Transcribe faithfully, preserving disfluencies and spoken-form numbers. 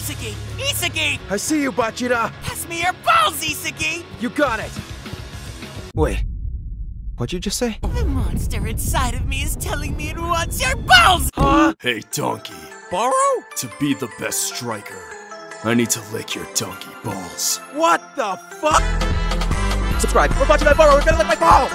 Isagi! Isagi! I see you, Bachira! Pass me your balls, Isagi! You got it! Wait, what'd you just say? The monster inside of me is telling me it wants your balls! Huh? Hey, donkey. Barou? To be the best striker, I need to lick your donkey balls. What the fuck? Subscribe or watch my Barou and better lick my balls!